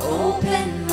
Open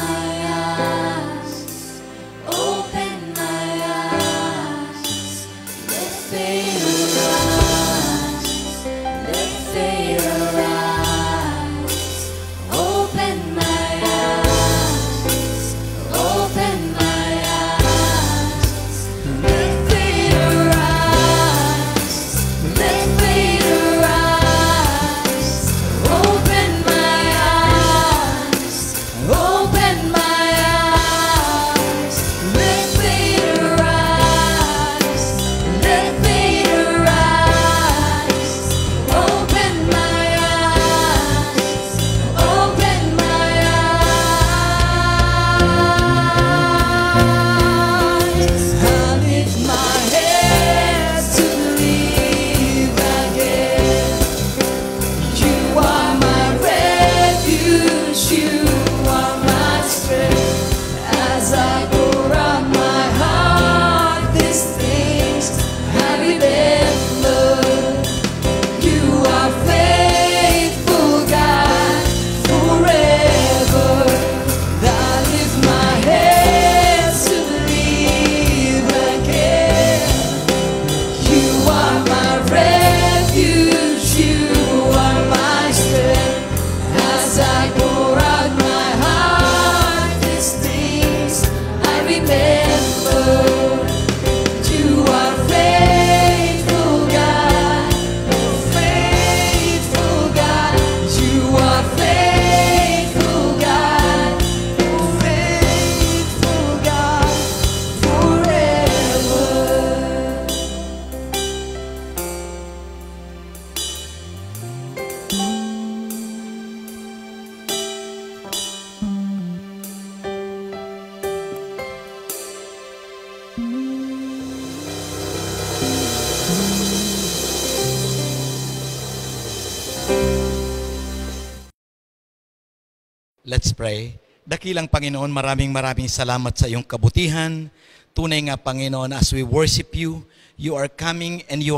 Let's pray. Dakilang Panginoon, maraming salamat sa iyong kabutihan. Tunay nga Panginoon, as we worship you, you are coming and you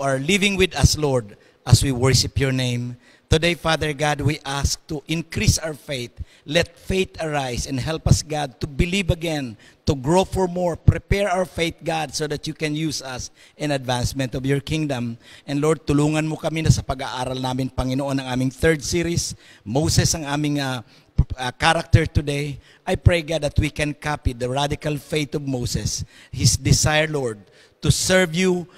are living with us, Lord, as we worship your name. Today, Father God, we ask to increase our faith. Let faith arise and help us, God, to believe again, to grow for more. Prepare our faith, God, so that you can use us in advancement of your kingdom. And Lord, tulungan mo kami na sa pag-aaral namin, Panginoon, ng aming third series, Moses, ang aming character today. I pray, God, that we can copy the radical faith of Moses, his desire, Lord, to serve you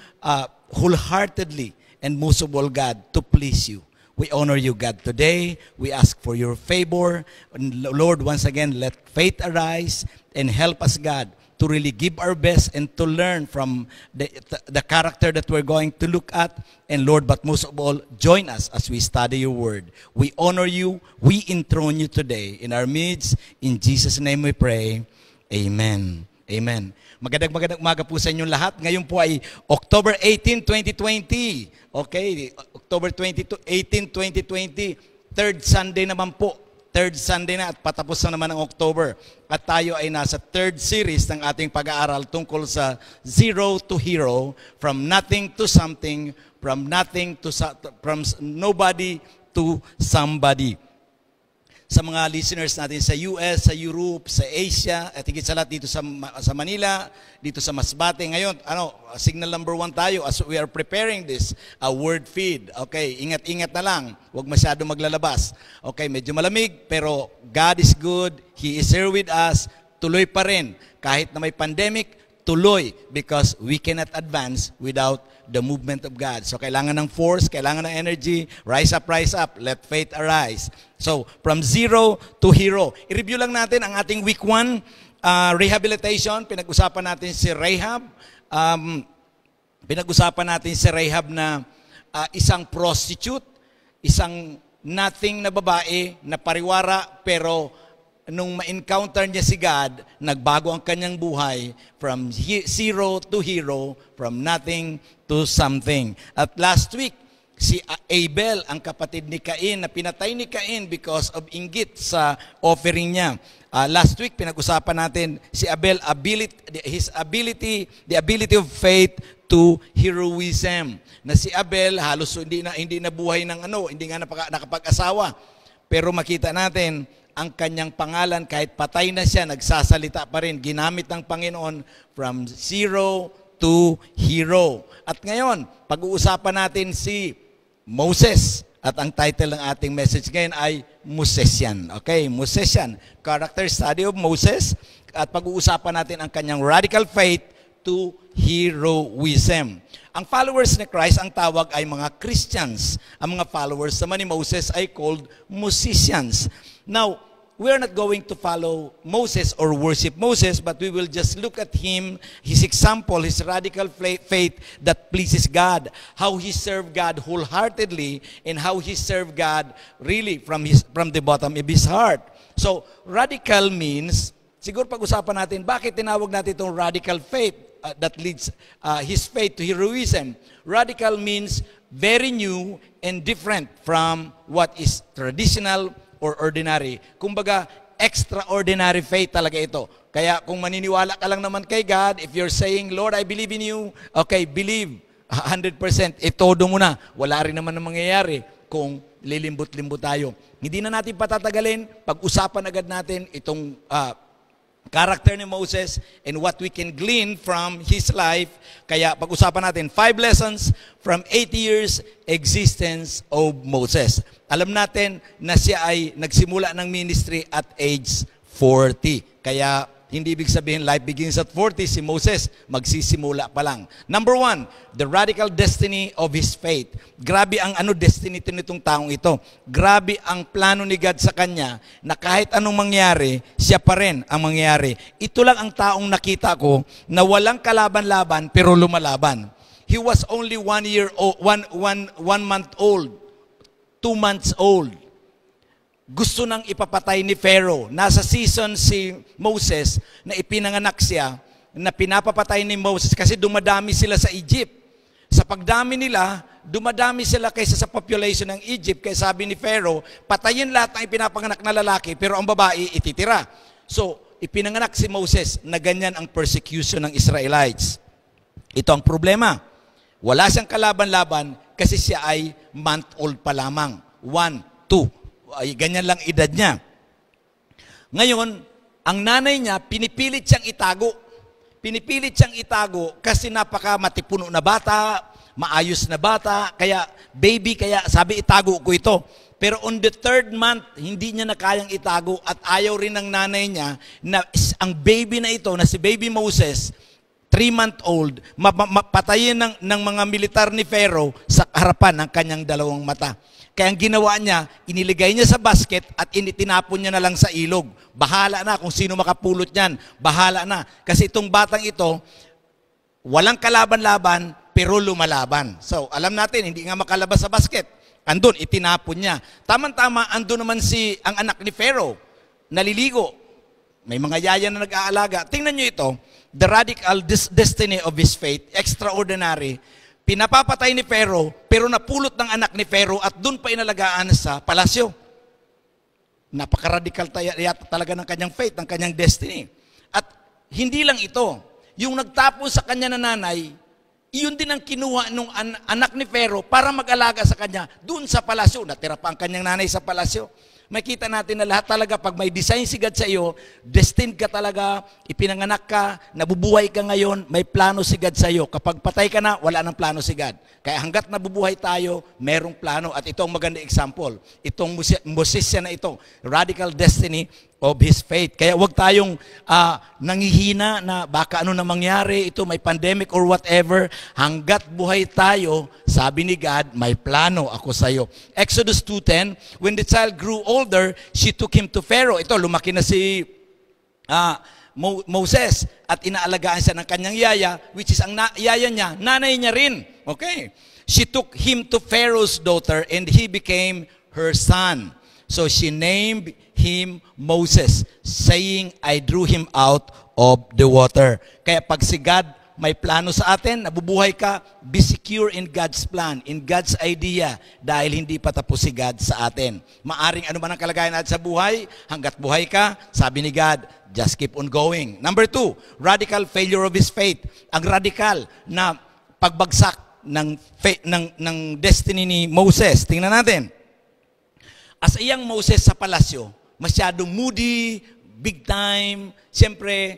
wholeheartedly, and most of all, God, to please you. We honor you, God, today. We ask for your favor. And Lord, once again, let faith arise and help us, God, to really give our best and to learn from the character that we're going to look at. And Lord, but most of all, join us as we study your word. We honor you. We enthrone you today in our midst. In Jesus' name we pray. Amen. Amen. Magandang umaga po sa inyong lahat. Ngayon po ay October 18, 2020. Okay, October 18, 2020. Third Sunday naman po. Third Sunday na at patapos na naman ang October. At tayo ay nasa third series ng ating pag-aaral tungkol sa Zero to Hero, from nothing to something, from nobody to somebody. Sa mga listeners natin sa US, sa Europe, sa Asia, at higit sa lahat dito sa Manila, dito sa Masbate. Ngayon, signal number 1 tayo as we are preparing this word feed. Okay, ingat-ingat na lang. Huwag masyado maglalabas. Okay, medyo malamig, pero God is good. He is here with us. Tuloy pa rin. Kahit na may pandemic, tuloy, because we cannot advance without the movement of God. So kailangan ng force, kailangan ng energy. Rise up, let faith arise. So from zero to hero. I-review lang natin ang ating week 1 rehabilitation. Pinag-usapan natin si Rahab. Pinag-usapan natin si Rahab na isang prostitute, isang nothing na babae na pariwara, pero nung ma-encounter niya si God, nagbago ang kanyang buhay from zero to hero, from nothing to something. At last week, si Abel, ang kapatid ni Cain, na pinatay ni Cain because of inggit sa offering niya. Last week, pinag-usapan natin si Abel, the ability of faith to heroism. Na si Abel, halos hindi na buhay ng hindi nga nakapag-asawa. Pero makita natin, ang kanyang pangalan, kahit patay na siya, nagsasalita pa rin. Ginamit ng Panginoon from zero to hero. At ngayon, pag-uusapan natin si Moses. At ang title ng ating message ngayon ay Mosesian. Okay, Mosesian. Character study of Moses. At pag-uusapan natin ang kanyang radical faith to heroism. Ang followers ni Christ, ang tawag ay mga Christians. Ang mga followers naman ni Moses ay called Mosesians. Now, we are not going to follow Moses or worship Moses, but we will just look at him, his example, his radical faith that pleases God, how he served God wholeheartedly, and how he served God really from the bottom of his heart. So, radical means, siguro pag-usapan natin, bakit tinawag natin itong radical faith that leads his faith to heroism? Radical means very new and different from what is traditional or ordinary. Kumbaga, extraordinary faith talaga ito. Kaya kung maniniwala ka lang naman kay God, if you're saying, Lord, I believe in you, okay, believe 100%, itodo mo na. Wala rin naman ang mangyayari kung lilimbot-limbot tayo. Hindi na natin patatagalin, pag-usapan agad natin itong character ni Moses and what we can glean from his life. Kaya pag-usapan natin, 5 lessons from 80 years existence of Moses. Alam natin na siya ay nagsimula ng ministry at age 40. Kaya hindi ibig sabihin life begins at 40. Si Moses, magsisimula pa lang. Number 1, the radical destiny of his faith. Grabe ang destiny nitong taong ito. Grabe ang plano ni God sa kanya na kahit anong mangyari, siya pa rin ang mangyari. Ito lang ang taong nakita ko na walang kalaban-laban pero lumalaban. He was only 1 month old, 2 months old. Gusto nang ipapatay ni Pharaoh. Nasa season si Moses na ipinanganak siya, na pinapapatay ni Moses kasi dumadami sila sa Egypt. Sa Sa pagdami nila, dumadami sila kaysa sa population ng Egypt. Kaya sabi ni Pharaoh, patayin lahat ng ipinapanganak na lalaki, pero ang babae ititira. So, ipinanganak si Moses na ganyan ang persecution ng Israelites. Ito ang problema. Wala siyang kalaban-laban kasi siya ay month-old pa lamang. 1, 2. Ay, ganyan lang edad niya. Ngayon, ang nanay niya, pinipilit siyang itago. Pinipilit siyang itago kasi napaka matipuno na bata, maayos na bata, kaya baby, kaya sabi itago ko ito. Pero on the 3rd month, hindi niya na kayang itago at ayaw rin ng nanay niya na ang baby na ito, na si baby Moses, 3-month-old, mapatayin ng mga militar ni Pharaoh sa harapan ng kanyang 2 mata. Kaya ang ginawa niya, iniligay niya sa basket at initinapon niya na lang sa ilog. Bahala na kung sino makapulot niyan. Bahala na. Kasi itong batang ito, walang kalaban-laban, pero lumalaban. So, alam natin, hindi nga makalabas sa basket. Andun, itinapon niya. Tama-tama, andun naman ang anak ni Pharaoh, naliligo. May mga yaya na nag-aalaga. Tingnan niyo ito, the radical destiny of his faith, extraordinary. Pinapapatay ni Pharaoh, pero napulot ng anak ni Pharaoh at doon pa inalagaan sa palasyo. Napaka-radical talaga ng kanyang faith, ng kanyang destiny. At hindi lang ito, yung nagtapon sa kanya na nanay, iyon din ang kinuha ng anak ni Pharaoh para mag-alaga sa kanya doon sa palasyo. Natira pa ang kanyang nanay sa palasyo. Makita natin na lahat talaga, pag may design si God sa iyo, destined ka talaga, ipinanganak ka, nabubuhay ka ngayon, may plano si God sa iyo. Kapag patay ka na, wala nang plano si God. Kaya hanggat nabubuhay tayo, merong plano. At ito ang maganda example. Itong Mosesian na ito, radical destiny of his faith. Kaya huwag tayong nangihina na baka ano na mangyari, ito may pandemic or whatever. Hanggat buhay tayo, sabi ni God, may plano ako sa iyo. Exodus 2:10, when the child grew older, she took him to Pharaoh. Ito, lumaki na si Moses at inaalagaan siya ng kanyang yaya, which is ang yaya niya, nanay niya rin. Okay. She took him to Pharaoh's daughter and he became her son. So she named him Moses, saying, I drew him out of the water. Kaya pag si God may plano sa atin, nabubuhay ka, be secure in God's plan, in God's idea, dahil hindi pa tapos si God sa atin. Maaring ano man ang kalagayan natin sa buhay, hanggat buhay ka, sabi ni God, just keep on going. Number 2, radical failure of his faith. Ang radical na pagbagsak ng destiny ni Moses. Tingnan natin. As iyang Moses sa palasyo, masyadong moody, big time, siyempre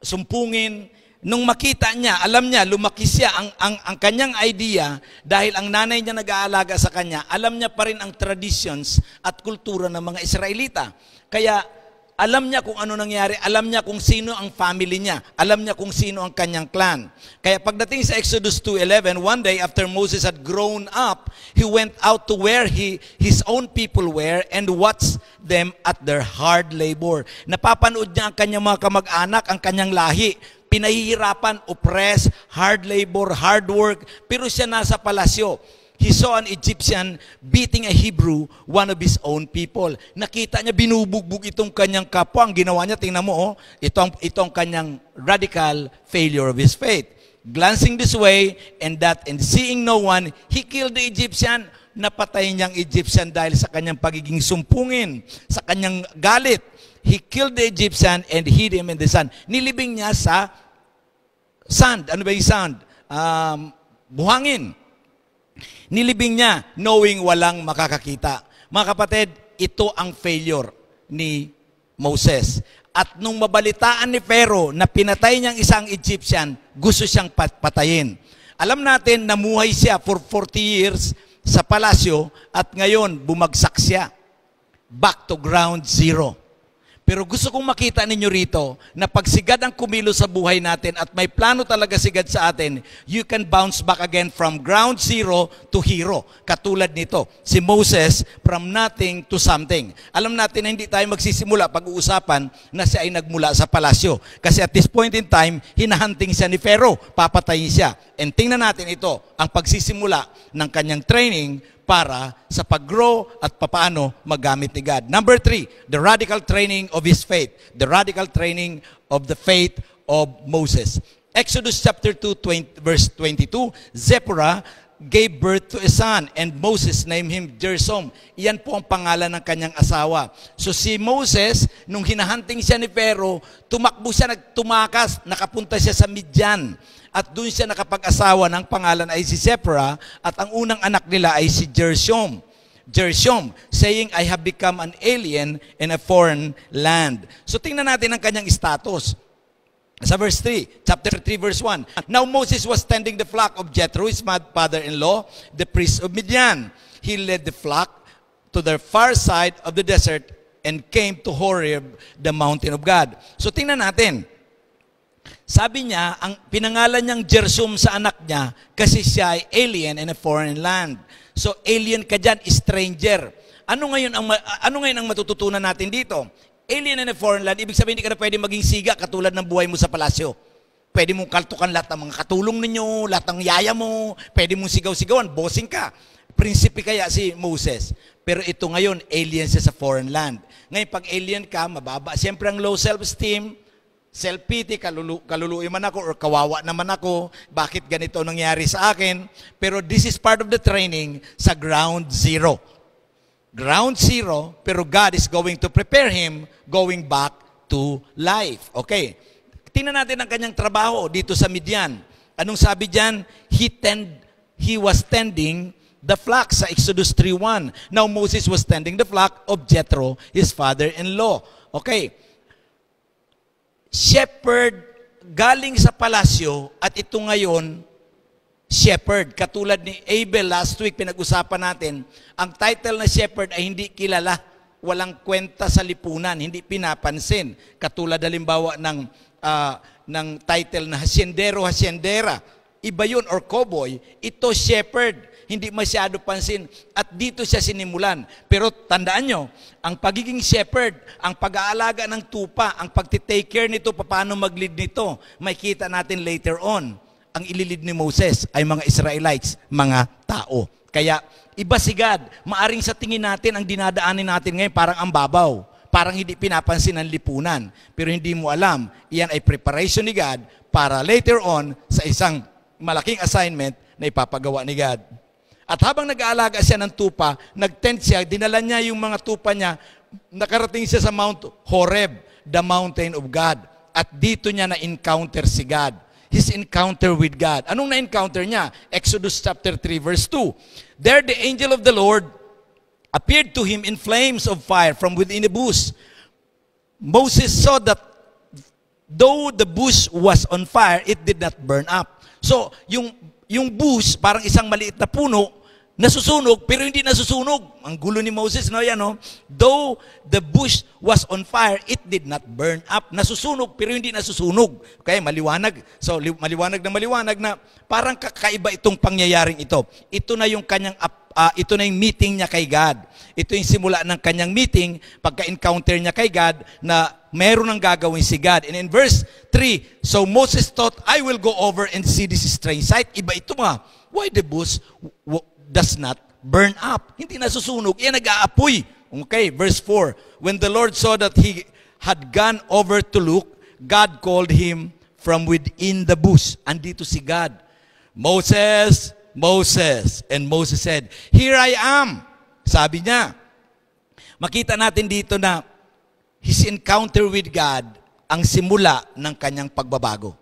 sumpungin. Nung makita niya, alam niya, lumaki siya ang kanyang idea dahil ang nanay niya nag-aalaga sa kanya, alam niya pa rin ang traditions at kultura ng mga Israelita. Kaya alam niya kung ano nangyari, alam niya kung sino ang family niya, alam niya kung sino ang kanyang clan. Kaya pagdating sa Exodus 2:11, one day after Moses had grown up, he went out to where his own people were and watched them at their hard labor. Napapanood niya ang kanyang mga kamag-anak, ang kanyang lahi, pinahihirapan, oppressed, hard labor, hard work, pero siya nasa palasyo. He saw an Egyptian beating a Hebrew, one of his own people. Nakita niya, binubugbog itong kanyang kapwa. Ang ginawa niya, tingnan mo, oh, itong kanyang radical failure of his faith. Glancing this way and that, and seeing no one, he killed the Egyptian. Napatay niyang Egyptian dahil sa kanyang pagiging sumpungin, sa kanyang galit. He killed the Egyptian and hid him in the sand. Nilibing niya sa sand. Ano ba yung sand? Buhangin. Nilibing niya, knowing walang makakakita. Mga kapatid, ito ang failure ni Moses. At nung mabalitaan ni Pharaoh na pinatay niyang isang Egyptian, gusto siyang patayin. Alam natin, namuhay siya for 40 years sa palasyo at ngayon bumagsak siya. Back to ground zero. Pero gusto kong makita ninyo rito na pag si God ang kumilo sa buhay natin at may plano talaga si God sa atin, you can bounce back again from ground zero to hero. Katulad nito, si Moses from nothing to something. Alam natin na hindi tayo magsisimula pag-uusapan na siya ay nagmula sa palasyo. Kasi at this point in time, hinahunting siya ni Pharaoh, papatayin siya. And tingnan natin ito, ang pagsisimula ng kanyang training para sa paggrow at papaano magamit ni God. Number 3, the radical training of his faith. The radical training of the faith of Moses. Exodus chapter 2, verse 22, Zipporah gave birth to a son, and Moses named him Gershom. Iyan po ang pangalan ng kanyang asawa. So si Moses, nung hinahunting siya ni Pharaoh, tumakbo siya, nagtumakas, nakapunta siya sa Midian. At doon siya nakapag-asawa ng pangalan ay si Zipporah, at ang unang anak nila ay si Gershom. Gershom, saying, I have become an alien in a foreign land. So tingnan natin ang kanyang status. Sa verse 3, chapter 3, verse 1. Now Moses was tending the flock of Jethro, his father-in-law, the priest of Midian. He led the flock to the far side of the desert and came to Horeb, the mountain of God. So tingnan natin. Sabi niya, ang pinangalan niyang Gershom sa anak niya kasi siya ay alien in a foreign land. So alien ka dyan, stranger. Ano ngayon ang matututunan natin dito? Alien in a foreign land, ibig sabihin hindi ka na pwede maging siga katulad ng buhay mo sa palasyo. Pwede mong kaltukan lahat ng mga katulong ninyo, lahat ng yaya mo, pwede mong sigaw-sigawan, bossing ka. Prinsipe kaya si Moses. Pero ito ngayon, alien siya sa foreign land. Ngayon, pag alien ka, mababa. Siyempre ang low self-esteem, self-pity, kaluluin man ako or kawawa naman ako, bakit ganito nangyari sa akin? Pero this is part of the training sa ground zero. Ground zero, pero God is going to prepare him going back to life. Okay, tingnan natin ang kanyang trabaho dito sa Midian. Anong sabi dyan? He was tending the flock sa Exodus 3:1. Now Moses was tending the flock of Jethro, his father-in-law. Okay, shepherd galing sa palasyo at ito ngayon, shepherd. Katulad ni Abel last week, pinag-usapan natin, ang title na shepherd ay hindi kilala, walang kwenta sa lipunan, hindi pinapansin. Katulad halimbawa ng title na hasyendero, hasyendera. Iba yun, or cowboy. Ito shepherd, hindi masyado pansin. At dito siya sinimulan. Pero tandaan nyo, ang pagiging shepherd, ang pag-aalaga ng tupa, ang pag-take care nito, paano mag-lead nito, may kita natin later on. Ang ililid ni Moses ay mga Israelites, mga tao. Kaya iba si God. Maaring sa tingin natin, ang dinadaanin natin ngayon parang ang babaw. Parang hindi pinapansin ng lipunan. Pero hindi mo alam, iyan ay preparation ni God para later on sa isang malaking assignment na ipapagawa ni God. At habang nag-aalaga siya ng tupa, nag-tent siya, dinala niya yung mga tupa niya, nakarating siya sa Mount Horeb, the mountain of God. At dito niya na-encounter si God. His encounter with God. Anong na-encounter niya? Exodus chapter 3 verse 2. There the angel of the Lord appeared to him in flames of fire from within a bush. Moses saw that though the bush was on fire, it did not burn up. So, yung bush, parang isang maliit na puno, nasusunog, pero hindi nasusunog. Ang gulo ni Moses, no? Yan, no? Though the bush was on fire, it did not burn up. Nasusunog, pero hindi nasusunog. Okay, maliwanag. So, maliwanag na parang kakaiba itong pangyayaring ito. Ito na yung kanyang, ito na yung meeting niya kay God. Ito yung simula ng kanyang meeting, pagka-encounter niya kay God, na meron ang gagawin si God. And in verse 3, so Moses thought, I will go over and see this strange sight. Iba ito nga. Why the bush does not burn up? Hindi nasusunog. Yan, nag-aapoy. Okay, verse 4. When the Lord saw that he had gone over to look, God called him from within the bush. Andito si God. Moses, Moses. And Moses said, Here I am. Sabi niya. Makita natin dito na his encounter with God ang simula ng kanyang pagbabago.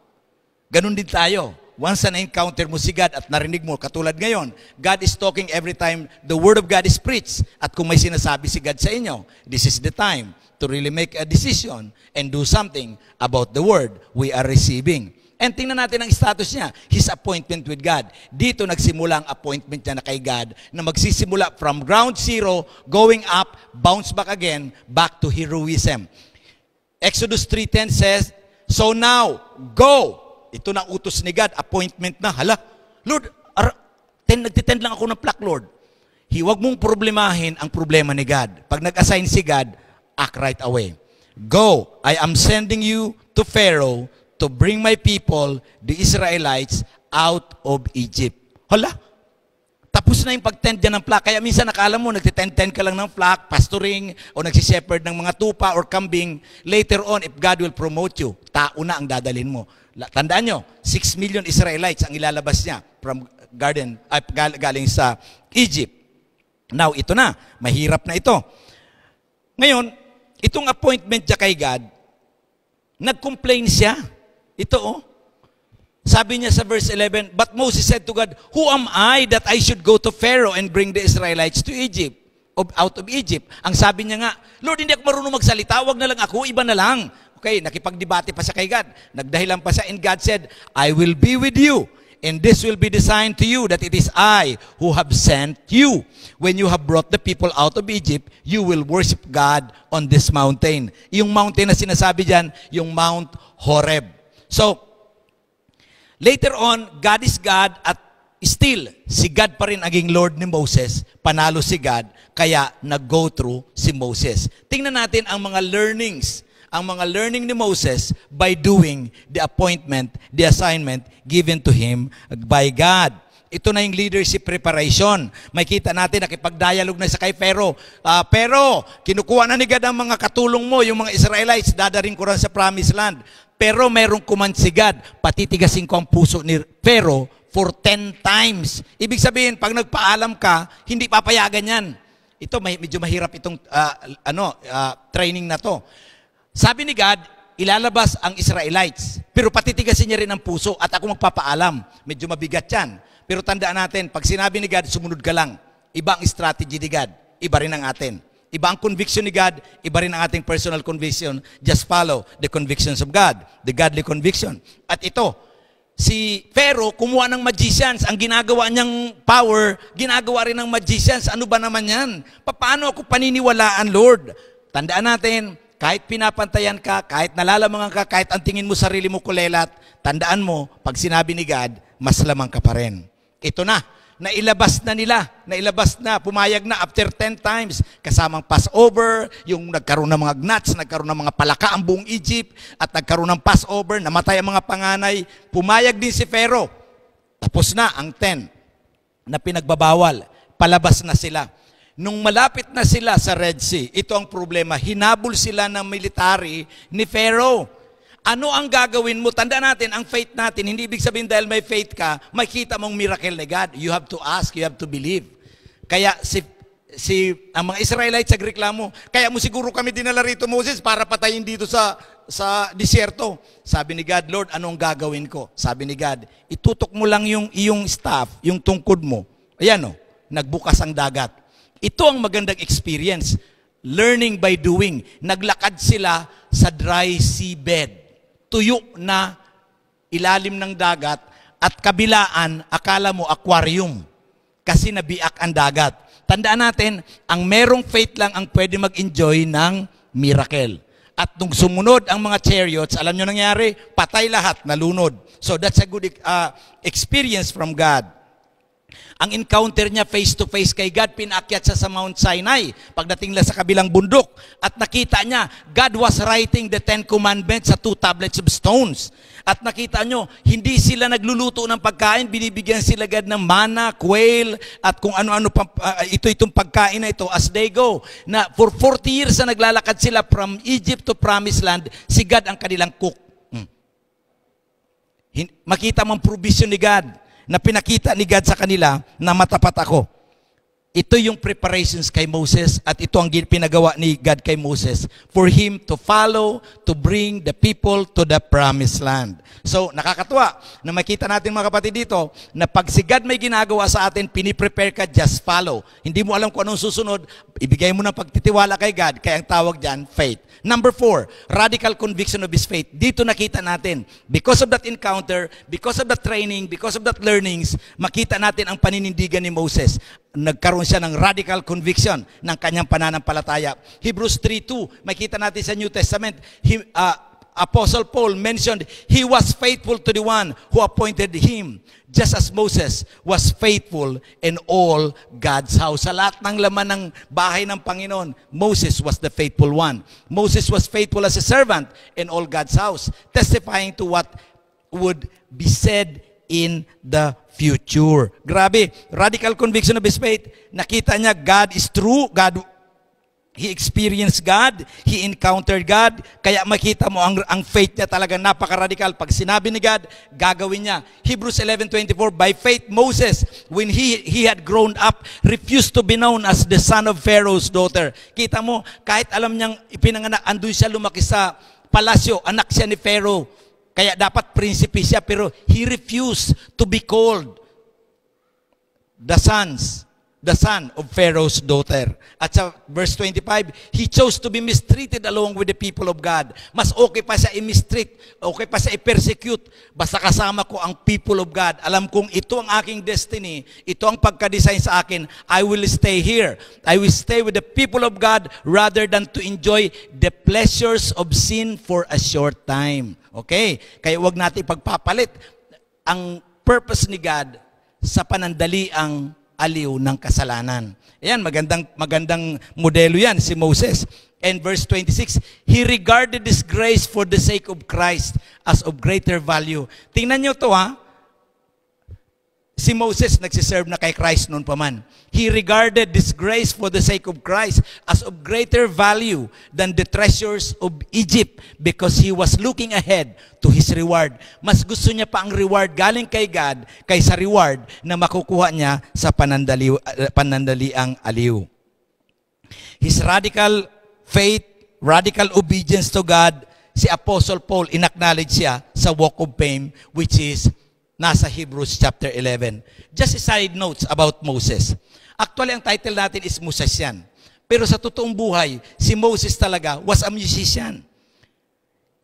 Ganun din tayo. Once na-encounter mo si God at narinig mo, katulad ngayon, God is talking every time the Word of God is preached. At kung may sinasabi si God sa inyo, this is the time to really make a decision and do something about the Word we are receiving. And tingnan natin ang status niya, his appointment with God. Dito nagsimula ang appointment niya na kay God na magsisimula from ground zero, going up, bounce back again, back to heroism. Exodus 3:10 says, So now, go! Ito na utos ni God, appointment na. Hala, Lord, nagtitend lang ako ng plak, Lord. Huwag mong problemahin ang problema ni God. Pag nag-assign si God, act right away. Go, I am sending you to Pharaoh to bring my people, the Israelites, out of Egypt. Hala, tapos na yung pagtend dyan ng plak. Kaya minsan nakala mo, nagtitend-tend ka lang ng plak, pastoring, o nagsishepherd ng mga tupa or kambing. Later on, if God will promote you, tao na ang dadalhin mo. Tandaan nyo, 6 million Israelites ang ilalabas niya from garden, galing sa Egypt. Now, ito na. Mahirap na ito. Ngayon, itong appointment niya kay God, nag-complain siya. Ito, oh. Sabi niya sa verse 11, "But Moses said to God, Who am I that I should go to Pharaoh and bring the Israelites to Egypt, out of Egypt?" Ang sabi niya nga, "Lord, hindi ako marunong magsalita. Wag na lang ako, iba na lang." Okay, nakipagdebate pa siya kay God. Nagdahilan pa siya, and God said, "I will be with you, and this will be designed to you that it is I who have sent you. When you have brought the people out of Egypt, you will worship God on this mountain." Yung mountain na sinasabi dyan, yung Mount Horeb. So, later on, God is God at still, si God pa rin naging Lord ni Moses. Panalo si God, kaya nag-go through si Moses. Tingnan natin ang mga learnings. Ang mga learning ni Moses by doing the appointment, the assignment given to him by God. Ito na yung leadership preparation. May kita natin, nakipag-dialogue na sa kay Pharaoh. Pero, kinukuha na ni God ang mga katulong mo, yung mga Israelites, dadaring ko rin sa Promised Land. Pero merong command si God, patitigasin ko ang puso ni Pharaoh for 10 times. Ibig sabihin, pag nagpaalam ka, hindi papayagan yan. Ito, medyo mahirap itong training na to. Sabi ni God, ilalabas ang Israelites, pero patitigasin niya rin ang puso at ako magpapaalam. Medyo mabigat yan. Pero tandaan natin, pag sinabi ni God, sumunod ka lang. Iba ang strategy ni God, iba rin ang atin. Iba ang conviction ni God, iba rin ang ating personal conviction. Just follow the convictions of God, the godly conviction. At ito, si Pharaoh kumuha ng magicians. Ang ginagawa niyang power, ginagawa rin ng magicians. Ano ba naman yan? Paano ako paniniwalaan, Lord? Tandaan natin, kahit pinapantayan ka, kahit nalalamangan ka, kahit ang tingin mo sarili mo kulelat, tandaan mo, pag sinabi ni God, mas lamang ka pa rin. Ito na, nailabas na nila, nailabas na, pumayag na after 10 times, kasamang Passover, yung nagkaroon ng mga gnats, nagkaroon ng mga palaka ang buong Egypt, at nagkaroon ng Passover, namatay ang mga panganay, pumayag din si Pharaoh. Tapos na ang 10 na pinagbabawal, palabas na sila. Nung malapit na sila sa Red Sea, ito ang problema, hinabol sila ng military ni Pharaoh. Ano ang gagawin mo? Tandaan natin, ang faith natin, hindi ibig sabihin dahil may faith ka, makita mong miracle ni God. You have to ask, you have to believe. Kaya ang mga Israelites nagreklamo, kaya mo siguro kami dinala rito, Moses, para patayin dito sa disyerto. Sabi ni God, Lord, anong gagawin ko? Sabi ni God, itutok mo lang yung iyong staff, yung tungkod mo. Ayan o, nagbukas ang dagat. Ito ang magandang experience. Learning by doing. Naglakad sila sa dry seabed. Tuyo na ilalim ng dagat at kabilaan, akala mo aquarium. Kasi nabiak ang dagat. Tandaan natin, ang merong faith lang ang pwede mag-enjoy ng miracle. At nung sumunod ang mga chariots, alam nyo nangyari, patay lahat, nalunod. So that's a good experience from God. Ang encounter niya face-to-face kay God, pinakyat siya sa Mount Sinai, pagdating nila sa kabilang bundok, at nakita niya, God was writing the 10 Commandments sa 2 tablets of stones. At nakita nyo, hindi sila nagluluto ng pagkain, binibigyan sila God ng mana, quail, at kung ano-ano, itong pagkain na ito as they go. Na for 40 years na naglalakad sila from Egypt to Promised Land, si God ang kanilang cook. Makita mong provision ni God, na pinakita ni God sa kanila na matapat ako. Ito yung preparations kay Moses at ito ang pinagawa ni God kay Moses for him to follow, to bring the people to the Promised Land. So, nakakatuwa na makita natin mga kapatid dito na pag si God may ginagawa sa atin, piniprepare ka, just follow. Hindi mo alam kung anong susunod, ibigay mo ng pagtitiwala kay God, kaya ang tawag dyan, faith. Number 4, radical conviction of his faith. Dito nakita natin, because of that encounter, because of that training, because of that learnings, makita natin ang paninindigan ni Moses. Nagkaroon siya ng radical conviction ng kanyang pananampalataya. Hebrews 3:2, makita natin sa New Testament, Apostle Paul mentioned, he was faithful to the one who appointed him, just as Moses was faithful in all God's house. Sa lahat ng laman ng bahay ng Panginoon, Moses was the faithful one. Moses was faithful as a servant in all God's house, testifying to what would be said in the future. Grabe, radical conviction of his faith. Nakita niya, God is true, God He experienced God, he encountered God, kaya makita mo ang faith niya talaga napaka-radical. Pag sinabi ni God, gagawin niya. Hebrews 11:24, by faith Moses, when he had grown up, refused to be known as the son of Pharaoh's daughter. Kita mo, kahit alam niyang ipinanganak, andun siya lumaki sa palasyo, anak siya ni Pharaoh. Kaya dapat prinsipe siya, pero he refused to be called the son of Pharaoh's daughter. At sa verse 25, he chose to be mistreated along with the people of God. Mas okay pa siya i-mistreat, okay pa siya i-persecute, basta kasama ko ang people of God. Alam kong ito ang aking destiny, ito ang pagka-design sa akin, I will stay here. I will stay with the people of God rather than to enjoy the pleasures of sin for a short time. Okay? Kaya huwag natin pagpapalit ang purpose ni God sa panandaliang aliw ng kasalanan. Ayan, magandang modelo yan, si Moses. And verse 26, he regarded this grace for the sake of Christ as of greater value. Tingnan nyo to ha. Si Moses nagsiserve na kay Christ noon pa man. He regarded this grace for the sake of Christ as of greater value than the treasures of Egypt because he was looking ahead to his reward. Mas gusto niya pa ang reward galing kay God kaysa reward na makukuha niya sa panandaliang aliw. His radical faith, radical obedience to God, si Apostle Paul, inacknowledge siya sa walk of fame, which is nasa Hebrews chapter 11. Just a side notes about Moses. Actually, ang title natin is Mosesian. Pero sa totoong buhay, si Moses talaga was a musician.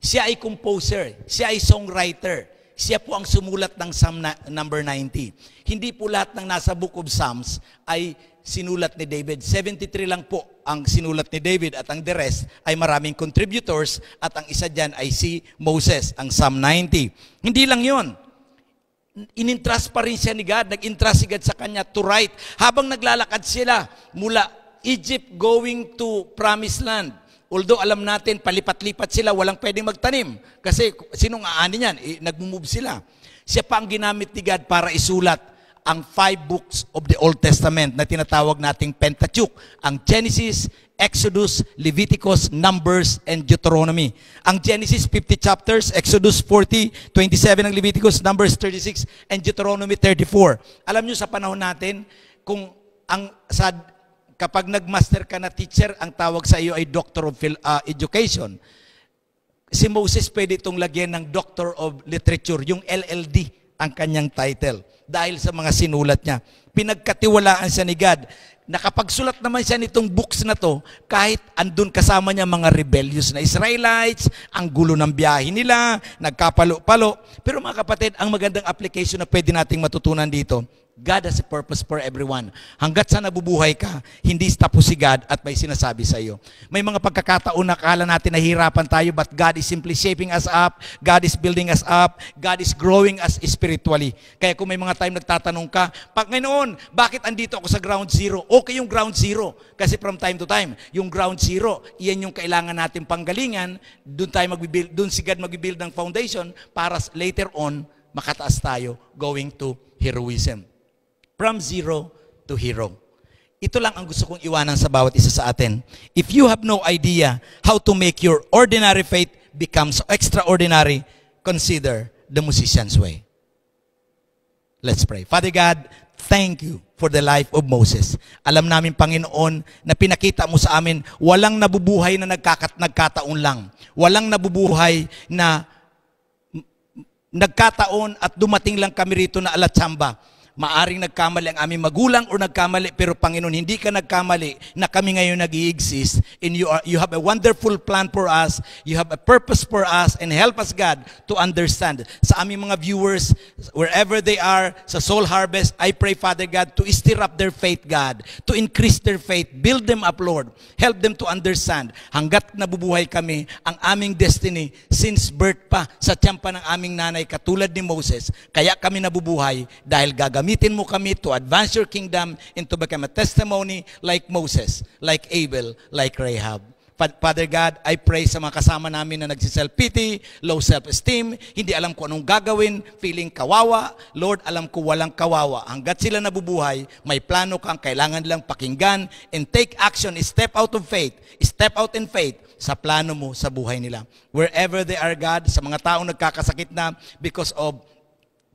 Siya ay composer. Siya ay songwriter. Siya po ang sumulat ng Psalm number 90. Hindi po lahat ng nasa Book of Psalms ay sinulat ni David. 73 lang po ang sinulat ni David at ang the rest ay maraming contributors at ang isa dyan ay si Moses, ang Psalm 90. Hindi lang yun. Inintrust pa rin siya ni God, nag-intrust si God sa kanya to write. Habang naglalakad sila mula Egypt going to Promised Land, although alam natin palipat-lipat sila, walang pwedeng magtanim. Kasi sinong aani niyan? Nagmumove sila. Siya pa ang ginamit ni God para isulat ang 5 books of the Old Testament na tinatawag nating Pentateuch, ang Genesis, Exodus, Leviticus, Numbers, and Deuteronomy. Ang Genesis, 50 chapters, Exodus 40, 27 ang Leviticus, Numbers 36, and Deuteronomy 34. Alam nyo sa panahon natin, kapag nagmaster ka na teacher, ang tawag sa iyo ay Doctor of Education. Si Moses pwede itong lagyan ng Doctor of Literature, yung LLD, ang kanyang title, dahil sa mga sinulat niya. Pinagkatiwalaan siya ni God. Nakapagsulat naman siya nitong books na to kahit andun kasama niya mga rebellious na Israelites, ang gulo ng biyahe nila, nagkapalo-palo. Pero mga kapatid, ang magandang application na pwede nating matutunan dito, God has a purpose for everyone. Hanggat sa nabubuhay ka, hindi tapos si God at may sinasabi sa iyo. May mga pagkakataon na akala natin nahihirapan tayo, but God is simply shaping us up, God is building us up, God is growing us spiritually. Kaya kung may mga time nagtatanong ka, Panginoon, bakit andito ako sa ground zero? Okay yung ground zero. Kasi from time to time, yung ground zero, iyan yung kailangan natin panggalingan, doon si God mag-build ng foundation para later on, makataas tayo going to heroism. From zero to hero. Ito lang ang gusto kong iwanan sa bawat isa sa atin. If you have no idea how to make your ordinary faith becomes extraordinary, consider the Mosesian's way. Let's pray. Father God, thank you for the life of Moses. Alam namin, Panginoon, na pinakita mo sa amin, walang nabubuhay na nagkataon lang. Walang nabubuhay na nagkataon at dumating lang kami rito na alatsamba. Maaring nagkamali ang aming magulang o nagkamali, pero Panginoon, hindi ka nagkamali na kami ngayon nag-i-exist. And you have a wonderful plan for us. You have a purpose for us. And help us, God, to understand. Sa aming mga viewers, wherever they are, sa Soul Harvest, I pray, Father God, to stir up their faith, God. To increase their faith. Build them up, Lord. Help them to understand. Hanggat nabubuhay kami, ang aming destiny, since birth pa, sa tiyampa ng aming nanay, katulad ni Moses, kaya kami nabubuhay dahil gagamitin mo kami to advance your kingdom and to become a testimony like Moses, like Abel, like Rahab. Father God, I pray sa mga kasama namin na nagsiself-pity, low self-esteem, hindi alam ko anong gagawin, feeling kawawa. Lord, alam ko walang kawawa. Hanggat sila nabubuhay, may plano kang kailangan nilang pakinggan and take action, step out of faith, step out in faith sa plano mo sa buhay nila. Wherever they are, God, sa mga taong nagkakasakit na because of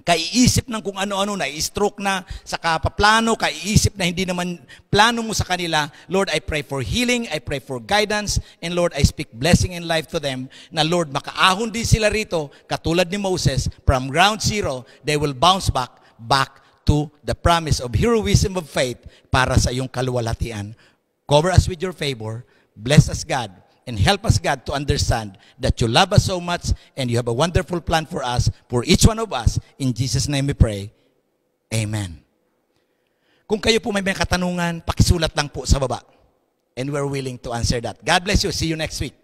kaiisip ng kung ano-ano, na-stroke na, sa kapaplano, kaiisip na hindi naman plano mo sa kanila. Lord, I pray for healing, I pray for guidance, and Lord, I speak blessing and life to them, na Lord, makaahon din sila rito, katulad ni Moses, from ground zero, they will bounce back to the promise of heroism of faith para sa iyong kaluwalhatian. Cover us with your favor, bless us, God, and help us, God, to understand that you love us so much and you have a wonderful plan for us, for each one of us. In Jesus' name we pray. Amen. Kung kayo po may katanungan, pakisulat lang po sa baba. And we're willing to answer that. God bless you. See you next week.